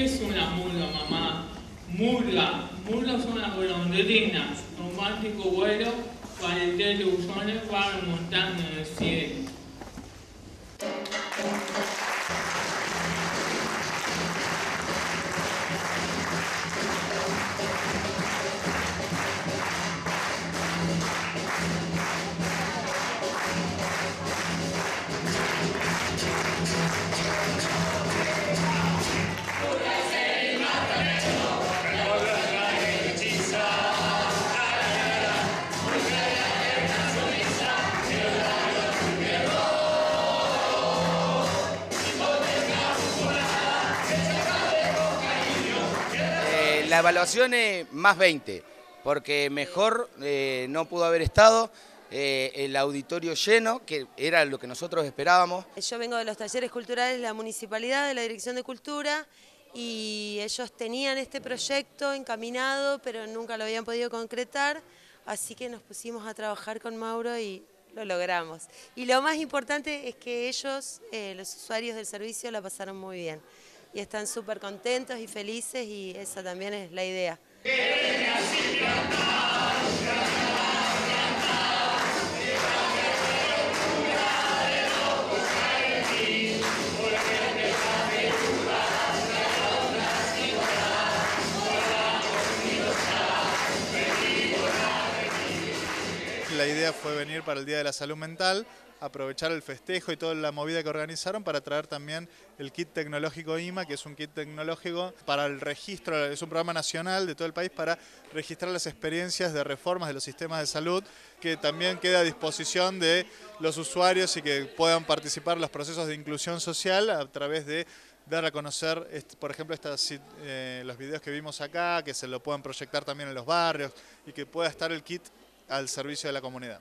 ¿Qué son las mulas, mamá? Mulas son las golondrinas, romántico vuelo para el televisiones para montar en el cielo. La evaluación es más 20, porque mejor no pudo haber estado, el auditorio lleno, que era lo que nosotros esperábamos. Yo vengo de los talleres culturales de la Municipalidad, de la Dirección de Cultura, y ellos tenían este proyecto encaminado, pero nunca lo habían podido concretar, así que nos pusimos a trabajar con Mauro y lo logramos. Y lo más importante es que ellos, los usuarios del servicio, la pasaron muy bien. Y están súper contentos y felices, y esa también es la idea. La idea fue venir para el Día de la Salud Mental, aprovechar el festejo y toda la movida que organizaron para traer también el kit tecnológico IMA, que es un kit tecnológico para el registro, es un programa nacional de todo el país para registrar las experiencias de reformas de los sistemas de salud, que también queda a disposición de los usuarios y que puedan participar en los procesos de inclusión social a través de dar a conocer, por ejemplo, los videos que vimos acá, que se lo puedan proyectar también en los barrios y que pueda estar el kit al servicio de la comunidad.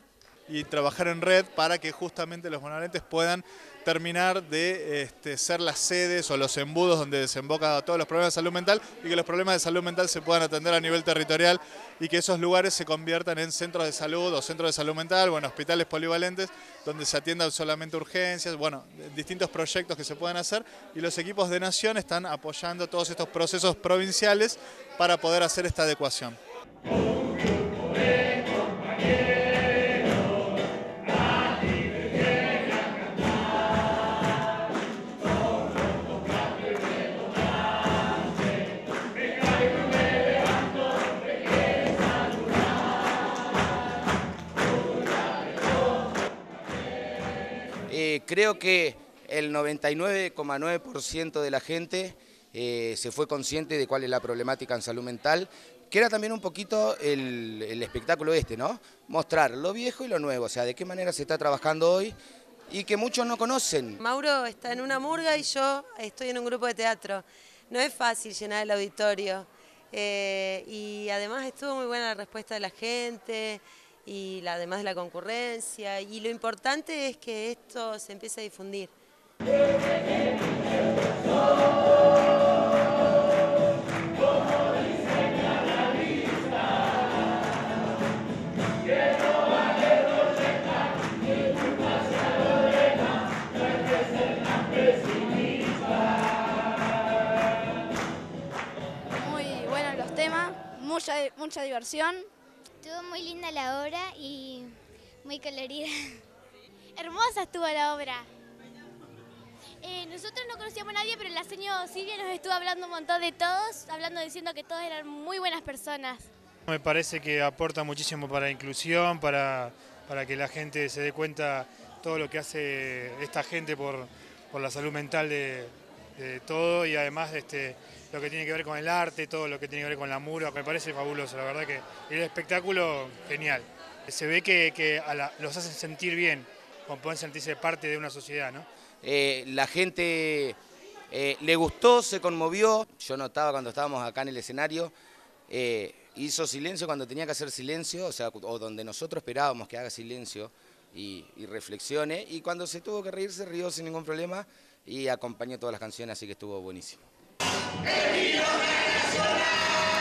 Y trabajar en red para que justamente los bonaerenses puedan terminar de ser las sedes o los embudos donde desemboca todos los problemas de salud mental, y que los problemas de salud mental se puedan atender a nivel territorial y que esos lugares se conviertan en centros de salud o centros de salud mental, bueno, hospitales polivalentes donde se atiendan solamente urgencias, bueno, distintos proyectos que se puedan hacer, y los equipos de Nación están apoyando todos estos procesos provinciales para poder hacer esta adecuación. Creo que el 99,9% de la gente se fue consciente de cuál es la problemática en salud mental, que era también un poquito el espectáculo este, ¿no? Mostrar lo viejo y lo nuevo, o sea, de qué manera se está trabajando hoy y que muchos no conocen. Mauro está en una murga y yo estoy en un grupo de teatro. No es fácil llenar el auditorio. Y además estuvo muy buena la respuesta de la gente, y además de la concurrencia, y lo importante es que esto se empiece a difundir. Muy buenos los temas, mucha diversión. Estuvo muy linda la obra y muy colorida. Hermosa estuvo la obra. Nosotros no conocíamos a nadie, pero la señora Silvia nos estuvo hablando un montón de todos, diciendo que todos eran muy buenas personas. Me parece que aporta muchísimo para la inclusión, para que la gente se dé cuenta todo lo que hace esta gente por la salud mental de todo, y además lo que tiene que ver con el arte, todo lo que tiene que ver con la murga, me parece fabuloso, la verdad que el espectáculo genial. Se ve que los hacen sentir bien, como pueden sentirse parte de una sociedad, ¿no? La gente le gustó, se conmovió. Yo notaba cuando estábamos acá en el escenario, hizo silencio cuando tenía que hacer silencio, o sea, o donde nosotros esperábamos que haga silencio y reflexione, y cuando se tuvo que reír, se rió sin ningún problema y acompañó todas las canciones, así que estuvo buenísimo. ¡El Vino Venezolano!